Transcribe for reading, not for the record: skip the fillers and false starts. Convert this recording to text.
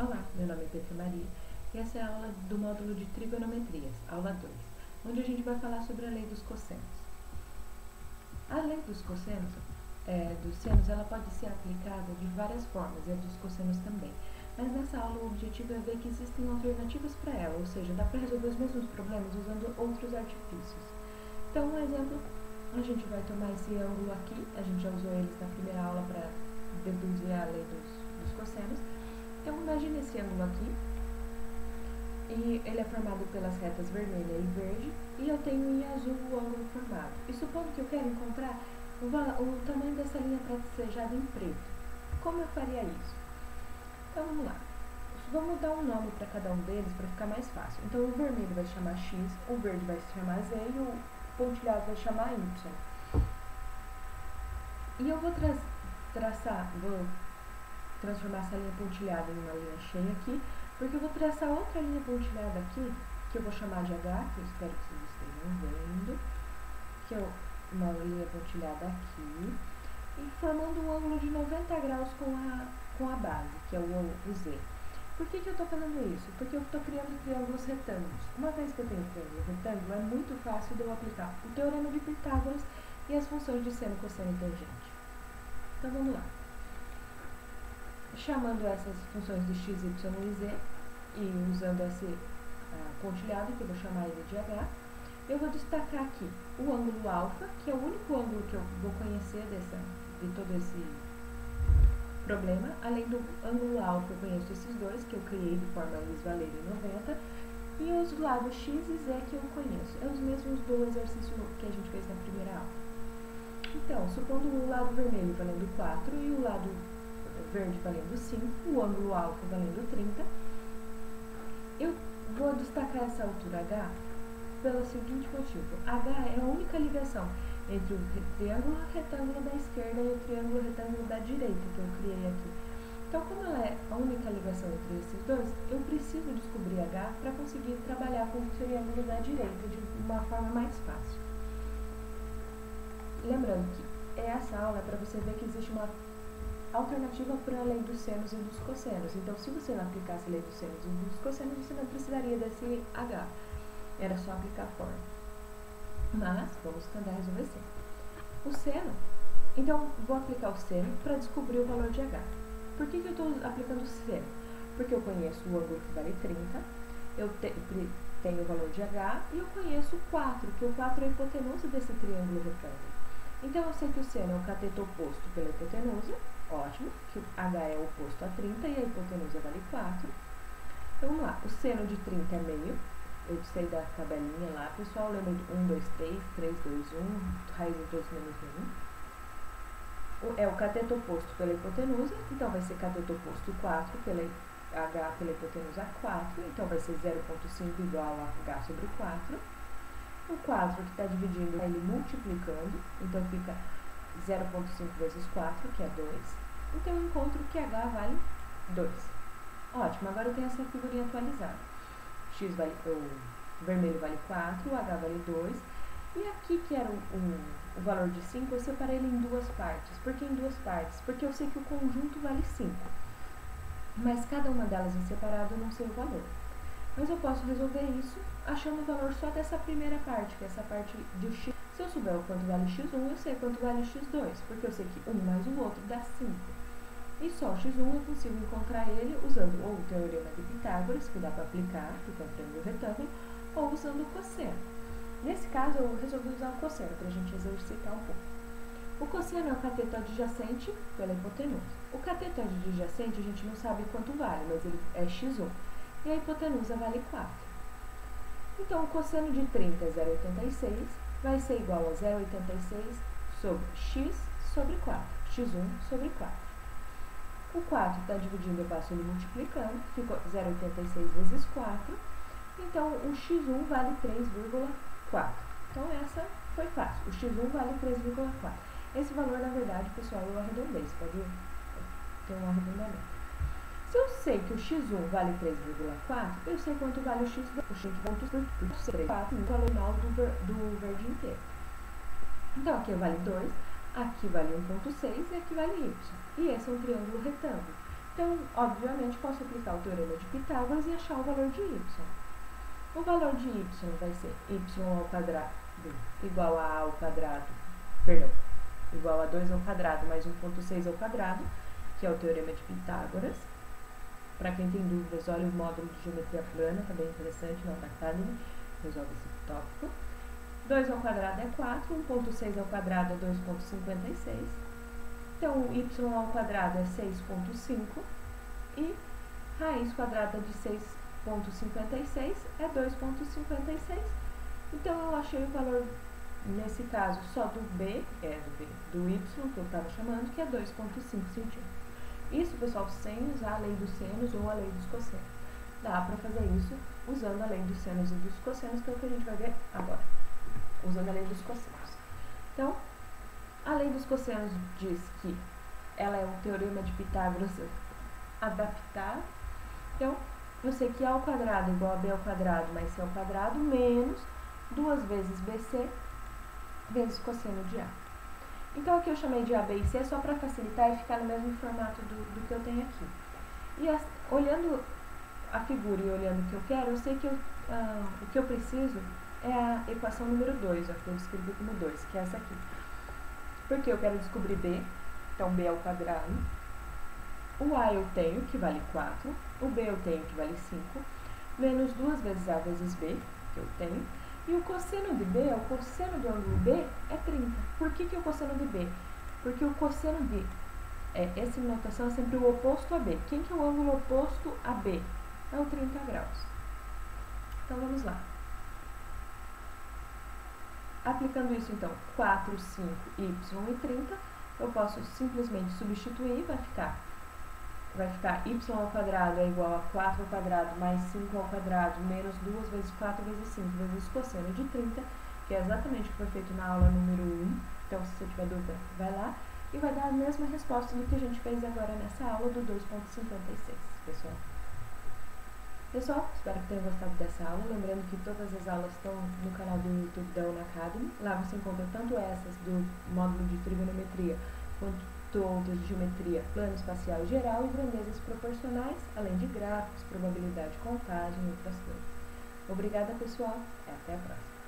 Olá, meu nome é Petra Maria e essa é a aula do módulo de trigonometrias, aula 2, onde a gente vai falar sobre a lei dos cossenos. A lei dos cossenos, dos senos, ela pode ser aplicada de várias formas e a dos cossenos também. Mas nessa aula o objetivo é ver que existem alternativas para ela, ou seja, dá para resolver os mesmos problemas usando outros artifícios. Então, um exemplo, a gente vai tomar esse ângulo aqui, a gente já usou eles na primeira aula para deduzir a lei dos cossenos. Então, imagine esse ângulo aqui, e ele é formado pelas retas vermelha e verde, e eu tenho em azul o ângulo formado. E supondo que eu quero encontrar o tamanho dessa linha tracejada em preto, como eu faria isso? Então, vamos lá. Vamos dar um nome para cada um deles para ficar mais fácil. Então, o vermelho vai se chamar X, o verde vai se chamar Z e o pontilhado vai se chamar Y. E eu vou transformar essa linha pontilhada em uma linha cheia aqui, porque eu vou traçar outra linha pontilhada aqui, que eu vou chamar de H, que eu espero que vocês estejam vendo, que é uma linha pontilhada aqui, e formando um ângulo de 90 graus com a base, que é o Z. Por que eu estou fazendo isso? Porque eu estou criando triângulos retângulos. Uma vez que eu tenho um triângulo retângulo, é muito fácil de eu aplicar o teorema de Pitágoras e as funções de seno, cosseno e tangente. Então, vamos lá. Chamando essas funções de x, y e z, e usando esse pontilhado, que eu vou chamar ele de h, eu vou destacar aqui o ângulo alfa, que é o único ângulo que eu vou conhecer de todo esse problema. Além do ângulo alfa, eu conheço esses dois, que eu criei de forma isvalente em 90, e os lados x e z que eu conheço. É os mesmos do exercício que a gente fez na primeira aula. Então, supondo o lado vermelho valendo 4 e o lado verde valendo 5, o ângulo alfa valendo 30, eu vou destacar essa altura H pelo seguinte motivo. H é a única ligação entre o triângulo retângulo da esquerda e o triângulo retângulo da direita que eu criei aqui. Então, como ela é a única ligação entre esses dois, eu preciso descobrir H para conseguir trabalhar com o triângulo da direita de uma forma mais fácil. Lembrando que essa aula é para você ver que existe uma alternativa para a lei dos senos e dos cossenos. Então, se você não aplicasse a lei dos senos e dos cossenos, você não precisaria desse H. Era só aplicar a forma. Mas, vamos tentar resolver sempre. O seno, então, vou aplicar o seno para descobrir o valor de H. Por que eu estou aplicando o seno? Porque eu conheço o ângulo que vale 30, eu tenho o valor de H, e eu conheço o 4, que o 4 é a hipotenusa desse triângulo retângulo. Então, eu sei que o seno é o cateto oposto pela hipotenusa, ótimo, que o H é oposto a 30 e a hipotenusa vale 4. Então, vamos lá, o seno de 30 é meio, eu sei da tabelinha lá, pessoal, lembra de 1, 2, 3, 3, 2, 1, raiz de 2 menos 1. É o cateto oposto pela hipotenusa, então vai ser cateto oposto 4, pela H pela hipotenusa 4, então vai ser 0,5 igual a H sobre 4. O 4 que está dividindo, ele multiplicando, então fica 0,5 vezes 4, que é 2. Então eu encontro que H vale 2. Ótimo, agora eu tenho essa figurinha atualizada. X vale, o vermelho vale 4, o H vale 2. E aqui que era o valor de 5, eu separei ele em duas partes. Por que em duas partes? Porque eu sei que o conjunto vale 5. Mas cada uma delas em separado eu não sei o valor. Mas eu posso resolver isso achando o valor só dessa primeira parte, que é essa parte do x. Se eu souber o quanto vale x1, eu sei quanto vale x2, porque eu sei que um mais o outro dá 5. E só o x1 eu consigo encontrar ele usando ou o teorema de Pitágoras, que dá para aplicar, porque é um triângulo retângulo, ou usando o cosseno. Nesse caso, eu resolvi usar o cosseno, para a gente exercitar um pouco. O cosseno é o cateto adjacente pela hipotenusa. O cateto adjacente a gente não sabe quanto vale, mas ele é x1. E a hipotenusa vale 4. Então, o cosseno de 30 é 0,86, vai ser igual a 0,86 sobre x sobre 4, x1 sobre 4. O 4 está dividindo, eu passo ele multiplicando, ficou 0,86 vezes 4, então o x1 vale 3,4. Então, essa foi fácil, o x1 vale 3,4. Esse valor, na verdade, pessoal, eu arredondei, você pode ter um arredondamento. Se eu sei que o x1 vale 3,4, eu sei quanto vale o x2. O x2 vale 3,4, o valor mal do verde inteiro. Então, aqui vale 2, aqui vale 1,6 e aqui vale y. E esse é um triângulo retângulo. eu, obviamente, posso aplicar o teorema de Pitágoras e achar o valor de y. O valor de y vai ser y² igual a igual a 2² mais 1,6², que é o teorema de Pitágoras. Para quem tem dúvidas, olha o módulo de geometria plana, tá bem interessante, na Unacademy, resolve esse tópico. 2² é 4, 1,6² é 2,56. Então, y² é 6,5 e raiz quadrada de 6,56 é 2,56. Então, eu achei o valor, nesse caso, só do b, do y, que eu estava chamando, que é 2,5 centímetros. Isso, pessoal, sem usar a lei dos senos ou a lei dos cossenos. Dá para fazer isso usando a lei dos senos e dos cossenos, que é o que a gente vai ver agora. Usando a lei dos cossenos. Então, a lei dos cossenos diz que ela é um teorema de Pitágoras adaptado. Então, eu sei que A² igual a B² mais C² menos 2 vezes BC vezes cosseno de A. Então, aqui eu chamei de A, B e C só para facilitar e ficar no mesmo formato do que eu tenho aqui. E olhando a figura e olhando o que eu quero, eu sei que o que eu preciso é a equação número 2, ó, que eu escrevi como 2, que é essa aqui. Porque eu quero descobrir B, então B². O A eu tenho, que vale 4. O B eu tenho, que vale 5. Menos 2 vezes A vezes B, que eu tenho. E o cosseno de B, o cosseno do ângulo B é 30. Por que que é o cosseno de B? Porque o cosseno de essa notação é sempre o oposto a B. Quem que é o ângulo oposto a B? É o 30 graus. Então, vamos lá. Aplicando isso, então, 4, 5, y e 30, eu posso simplesmente substituir, vai ficar y² é igual a 4² mais 5² menos 2 vezes 4 vezes 5 vezes cosseno de 30, que é exatamente o que foi feito na aula número 1. Então, se você tiver dúvida, vai lá e vai dar a mesma resposta do que a gente fez agora nessa aula do 2,56, pessoal. Pessoal, espero que tenham gostado dessa aula. Lembrando que todas as aulas estão no canal do YouTube da Unacademy. Lá você encontra tanto essas do módulo de trigonometria quanto outras de geometria plano espacial geral e grandezas proporcionais, além de gráficos, probabilidade de contagem e outras coisas. Obrigada, pessoal, e até a próxima.